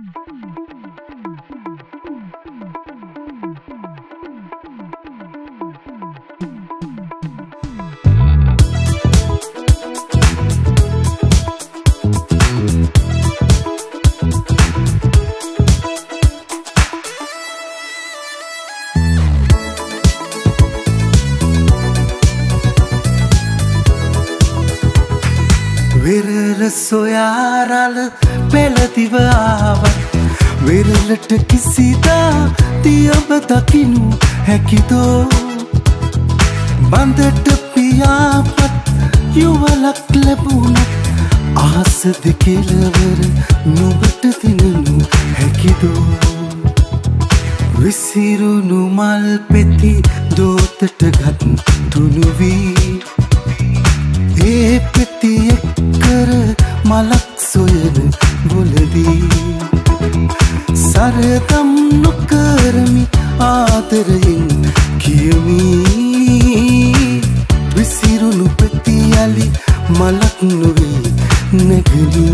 सोयाराल पहला दिवावा वेरे लटकी सीधा दिया बता किनु है कि दो बंद टपिया पत युवा लकले बुना आस दिखेल वेर नूबट दिनु है कि दो विसिरु नुमाल पेती दो तटगत तुनुवी ये पेती कर मालक सोयल बोल दी सरदम नुकरमी आदरयिन कियमी विसिरु नुपतियाली मालक नुवी नगनी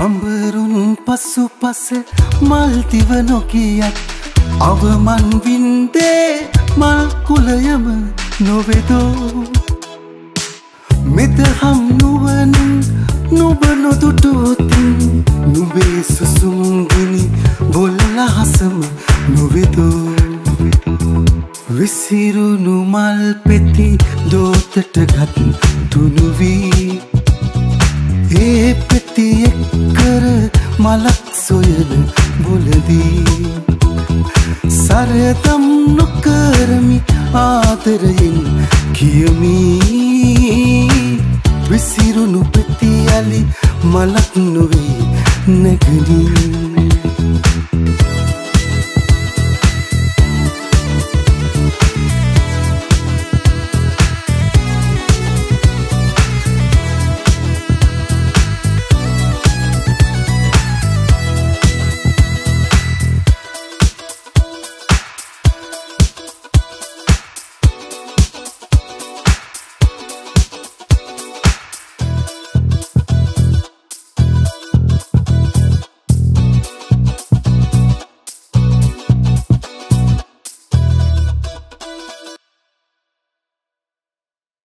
मम्बरुन पसु पसे मल दिवनों की याद अब मन विंदे मल कुलयम नोवेदो मित्र हम नुवन नुबनो दुटोती नुबे सुसुंगिनी बोला हसम नोवेदो विसिरु नुमाल पेती दो तटगत तुनुवी ये पेती कर मालक सोयल बोल दी सरदम नुकरमी आदरयिन कियमी विसिरु नुपतियाली मालक नुवे नगनी।